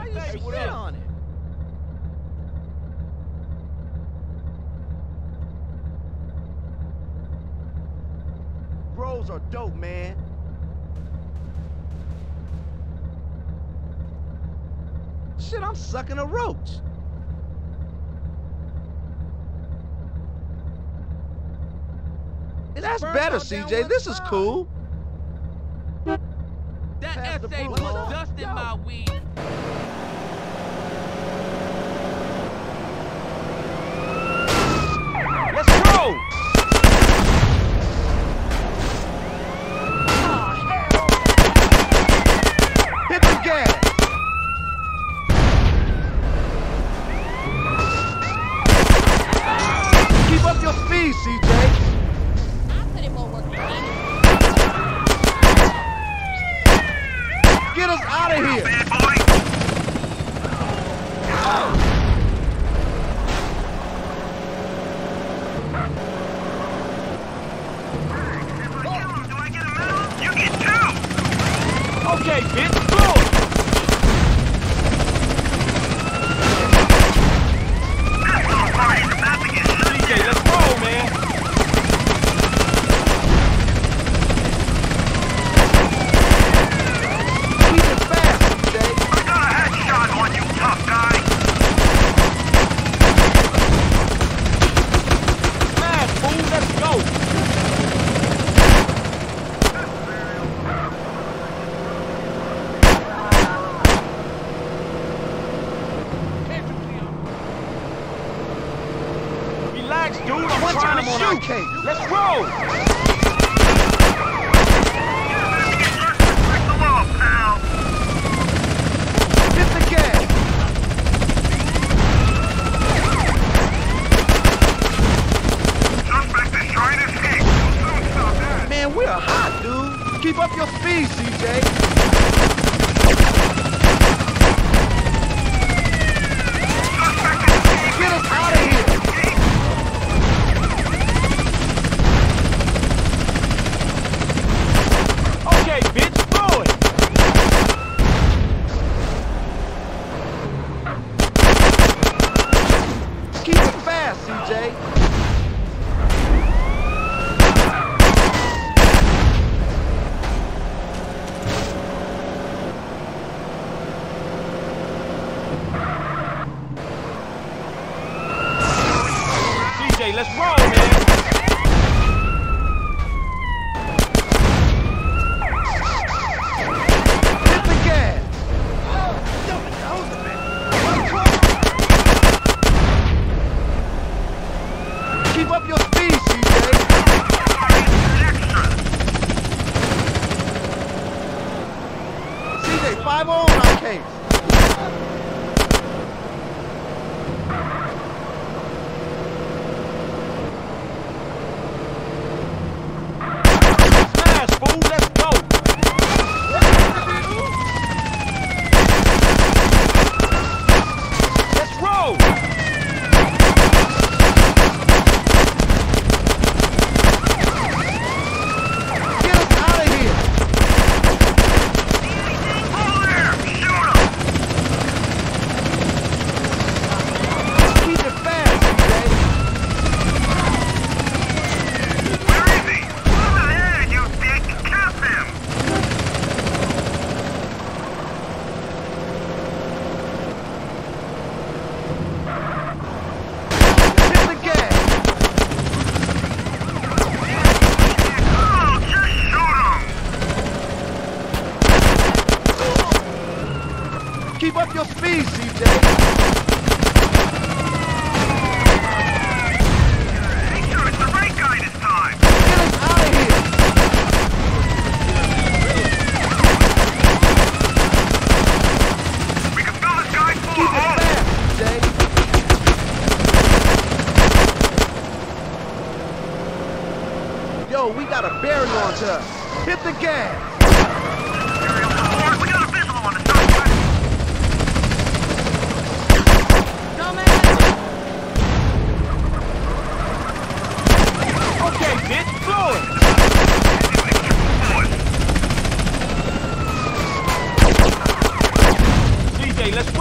Why you spit on it? Rolls are dope, man. Shit, I'm sucking a roach. That's better, CJ. This is cool. That essay put dust in my weed. Let's go! Hit the gas! Keep up your feet, CJ. Get us out of here! Bad boy. Do I get a medal? You get two! Okay, bitch, go! That's all right, I'm about to get shot. Okay, let's roll, man! Hit the gas! Okay, bitch, blow it! CJ, let's go!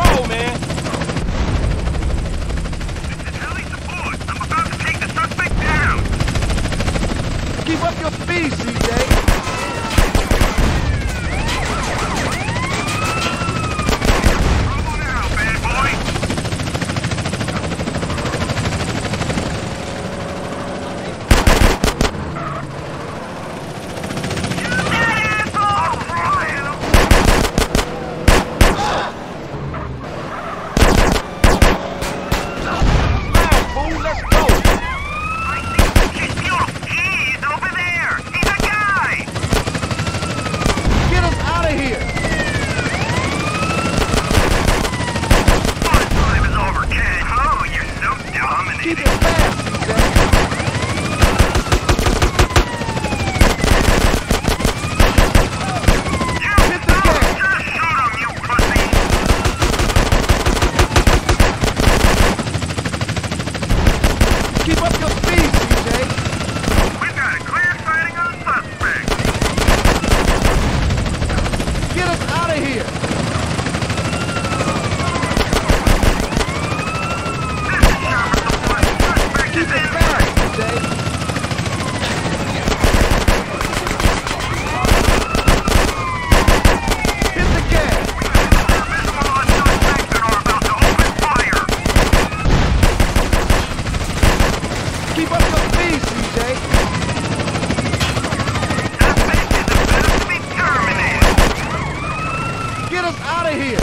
out of here!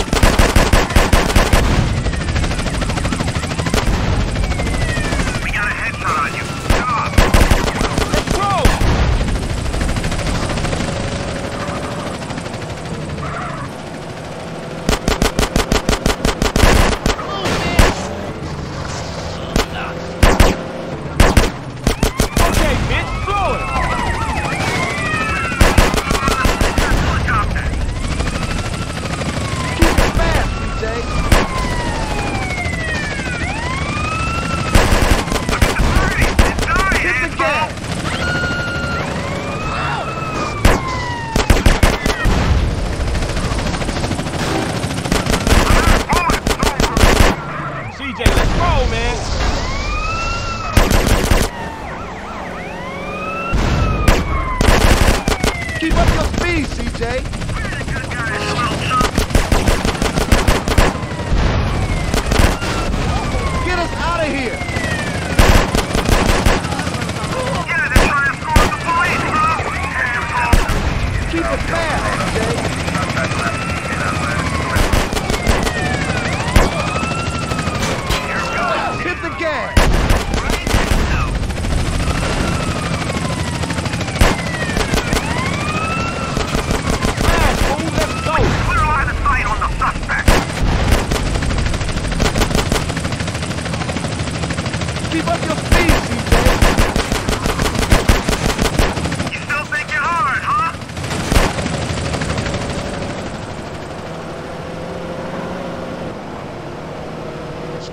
We got a headshot on you. Stop! Let's go! Okay, bitch, blow it!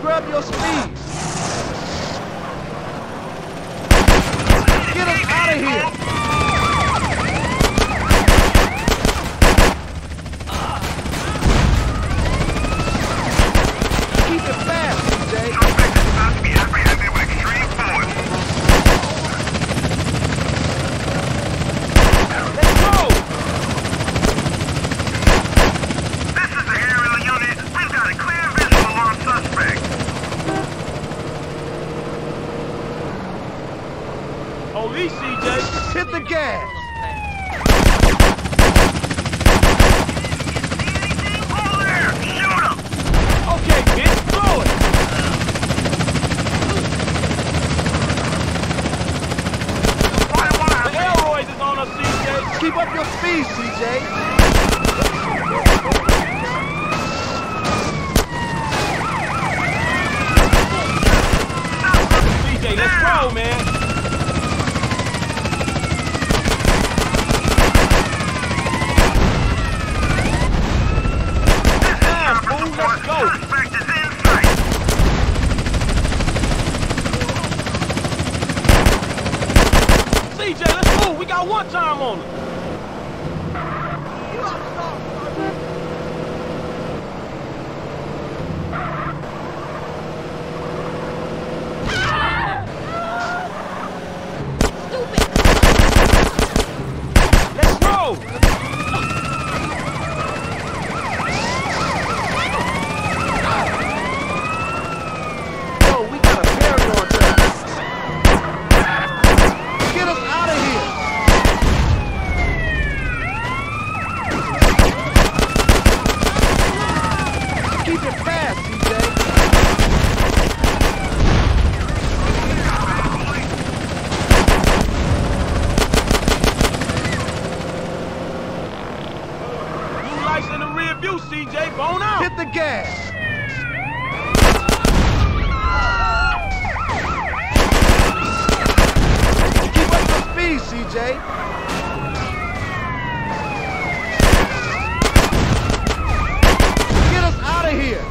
Grab your speed! Get us out of here! Keep it fast, CJ! Suspect is about to be apprehended with extreme force. Let's go! This is the aerial unit. We've got a clear visual on suspect. Police, CJ! Hit the gas! Over there! Shoot him! Okay, bitch, blow it! The aeroids is on us, CJ! Keep up your speed, CJ! CJ, let's go, man! One time on it. Stupid. Let's roll. Yo, we got a paranoid time. Get us out of here. CJ, bone out! Hit the gas! Keep up the speed, CJ! Get us out of here!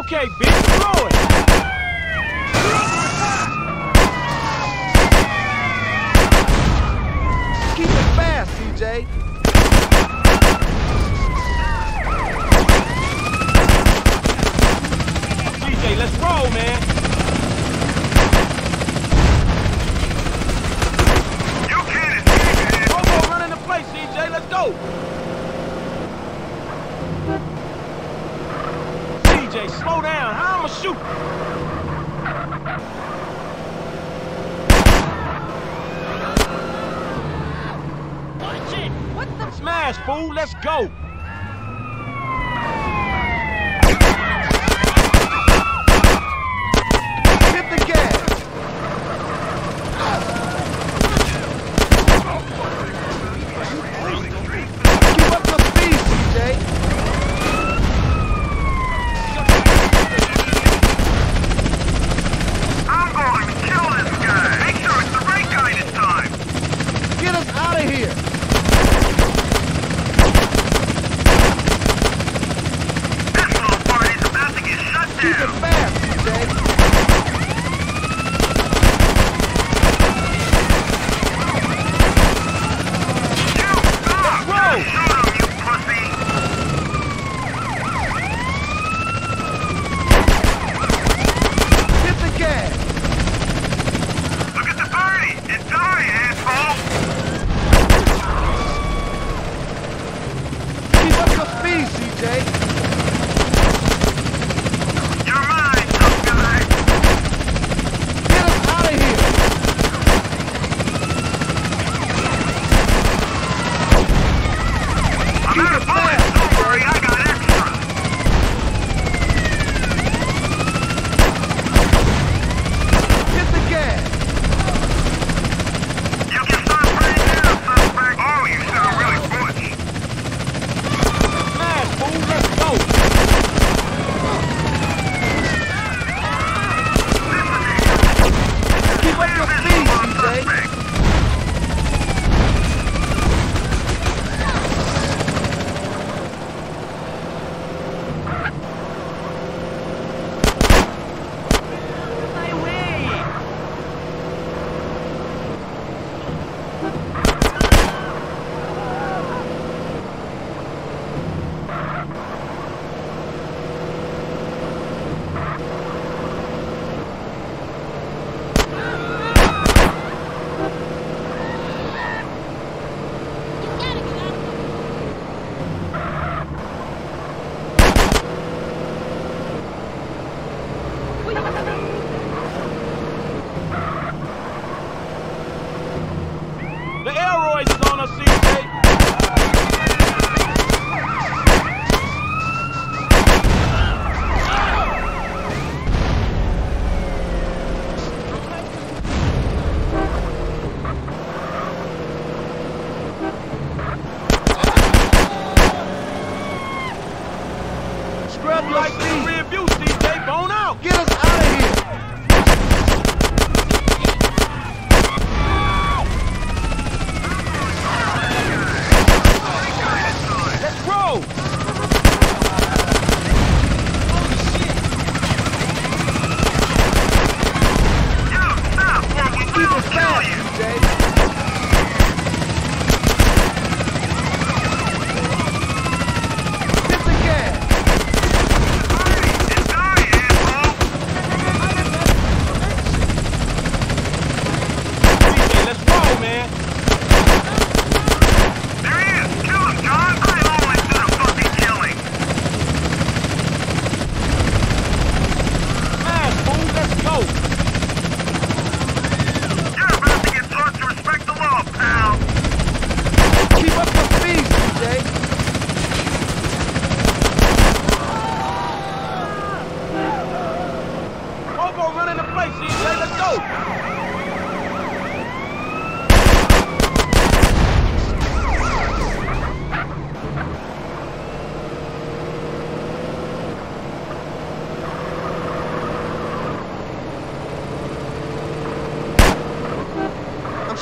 Okay, bitch, blow it! CJ. CJ, let's roll, man. You can't escape, man. Robo, run into place, CJ. Let's go. CJ, slow down. How I'ma shoot? What the? Smash, fool! Let's go!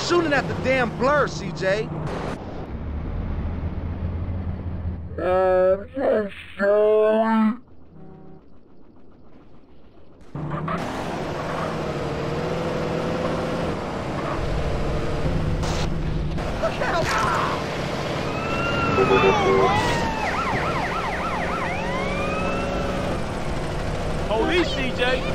Shooting at the damn blur, CJ. Look out! Police, CJ.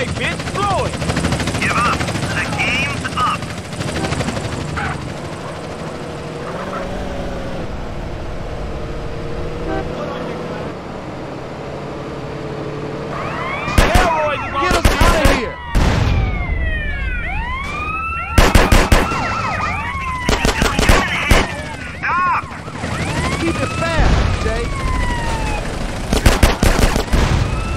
Okay, bitch, blow it! Give up. The game's up. Elroy, get us out of here! Stop! Keep it fast, Jay. One time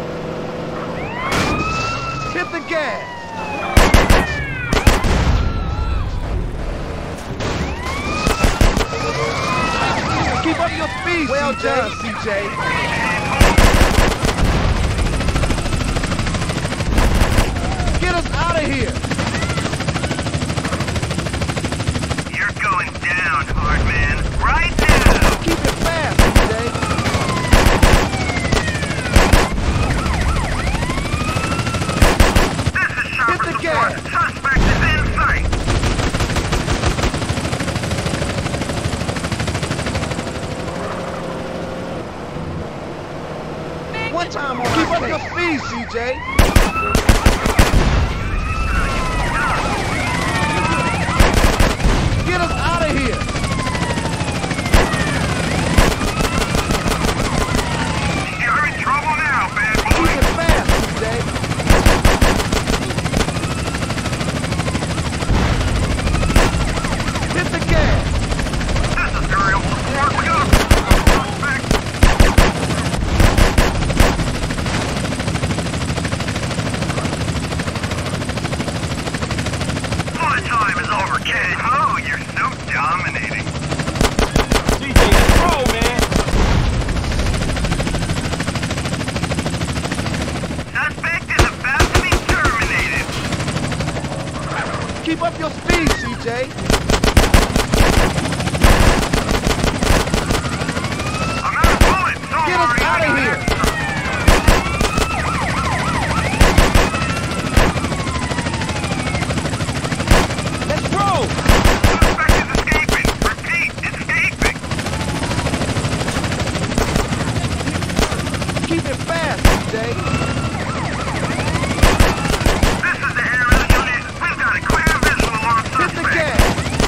on him. Hit the gas. Keep up your feet, well done, CJ. Get us out of here. You're going down, hard man. Right now. Keep it fast, CJ. This is Sharper support. Suspect is in sight. Time on. Keep up your feet, CJ. Get us out of here. You're in trouble now, bad boy. Keep it fast, CJ. Hit the gas. This is aerial support. We got him. Keep up your speed, CJ. I'm out of bullets. Get us out of here. Let's roll. Suspect is escaping. Repeat, escaping. Keep it fast, CJ. Hit the gas!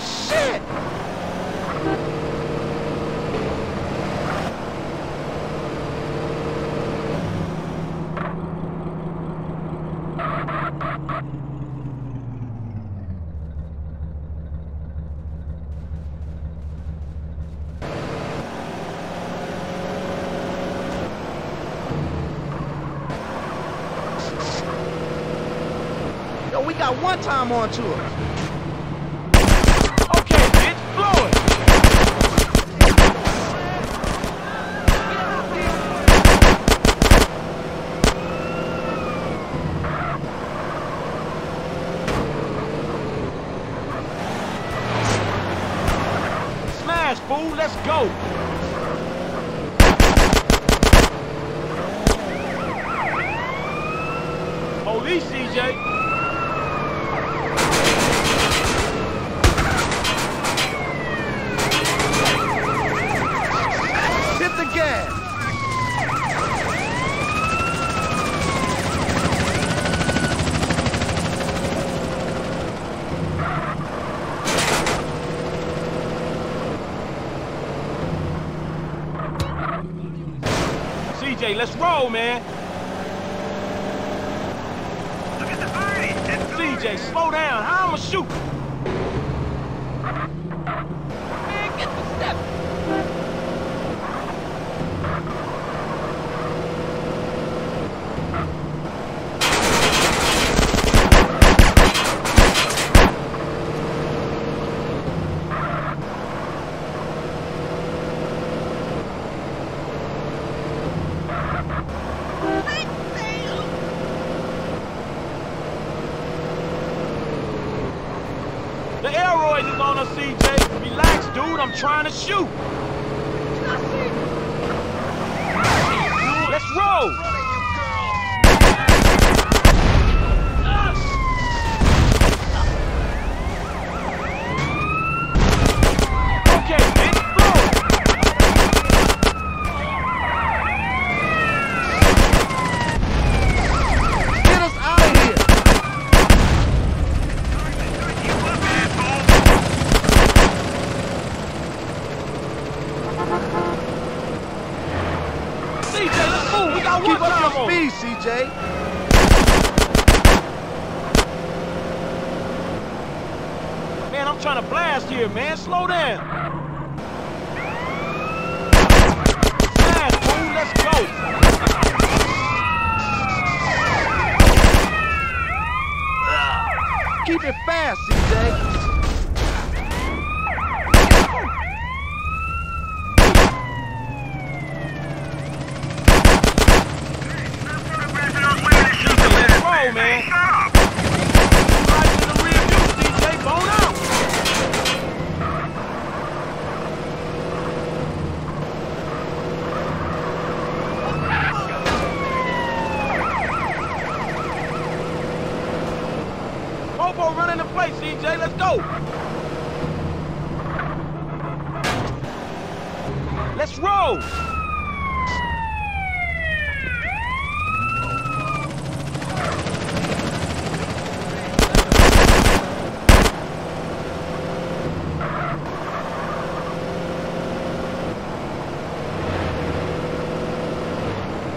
shit! We got one time on tour. Okay, bitch, blow it! Smash, fool, let's go! Police, CJ! CJ, let's roll, man. Look at the party. CJ, slow down. I'ma shoot. Man, get the step. The aeroid is on us, CJ. Relax, dude. I'm trying to shoot. Let's roll. Okay, bitch, blow. Get us out of here. Keep up your speed, CJ. Man, I'm trying to blast here, man. Slow down. Blast, fool. Let's go. Keep it fast, CJ. Man. Stop. Right in the rear view, DJ. Bone out. Bobo running the place, DJ. Let's go. Let's roll.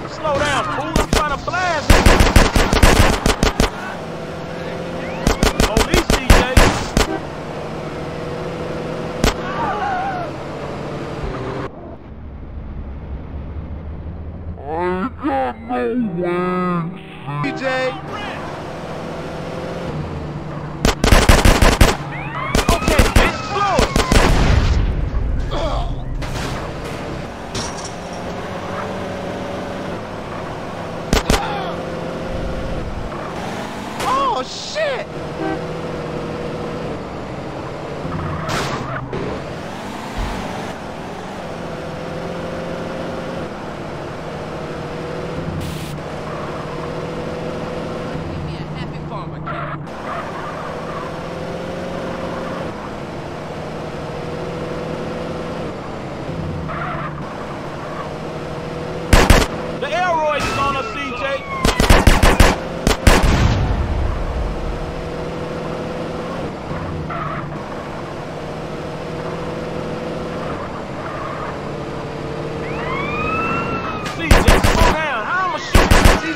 Slow down, fool. I'm trying to blast you. Police, CJ. I got no wings. CJ. Oh, shit!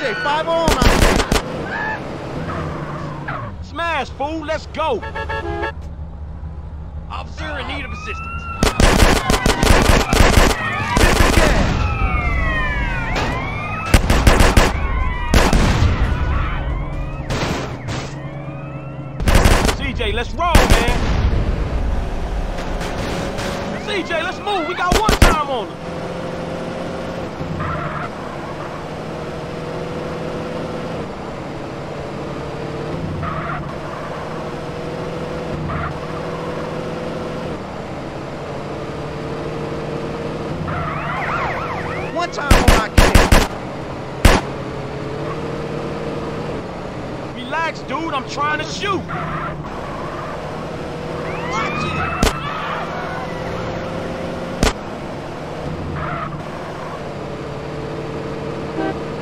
Hey, 5 on, man. Smash, fool. Let's go. Officer in need of assistance. CJ, let's roll, man. CJ, let's move. We got one time on him. Dude, I'm trying to shoot! Watch it!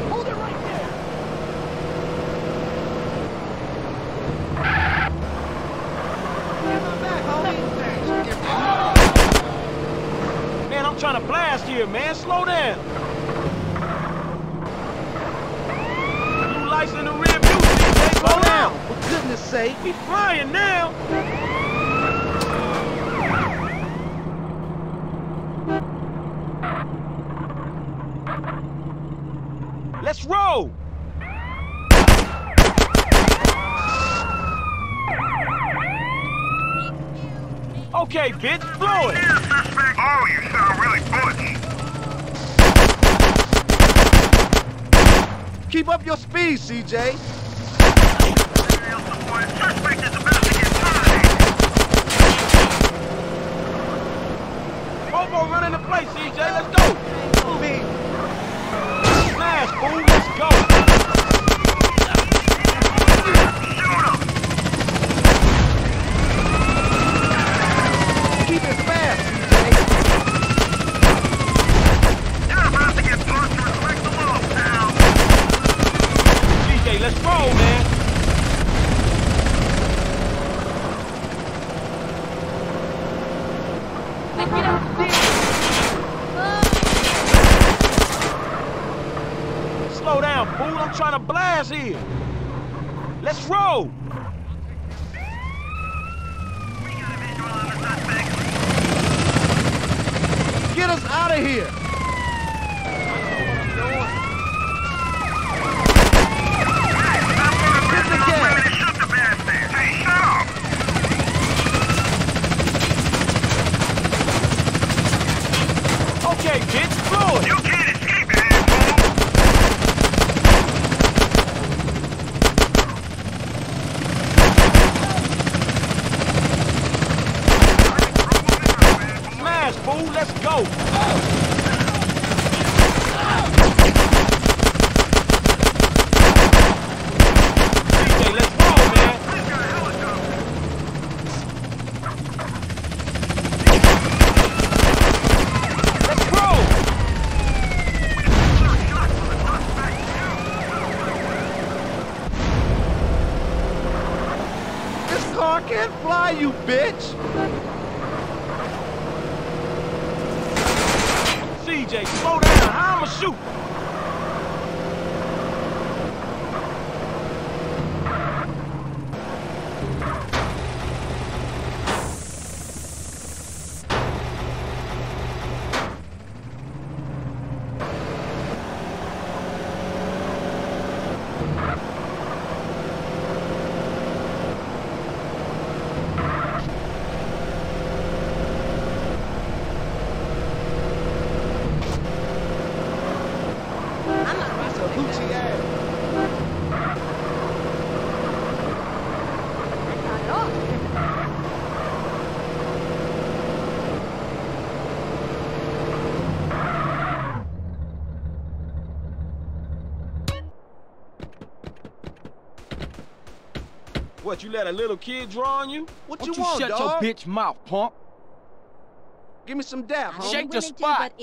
Hold it right there! Man, I'm trying to blast here, man! Slow down! You lights in the rear view! Slow down! For goodness sake! We flying now! Let's roll! Okay, bitch, blow it! Oh, you sound really bullish! Keep up your speed, CJ! Suspect is about to get tied. Bobo running the place, CJ. Let's go. Smash, fool. Let's go. Shoot him. Keep it fast, CJ. You're about to get punched. Respect the law, pal. CJ, let's roll, man. Slow down, fool. I'm trying to blast here. Let's roll. We got a visual on the suspect. Get us out of here. Okay, bitch, blow it! You can't escape it, asshole! Smash, fool, let's go! DJ, let's roll, man! I can't fly, you bitch! CJ, slow down! I'ma shoot! What, you let a little kid draw on you? What you want, dog? Shut your bitch mouth, punk. Give me some dap, homie. Shake the spot.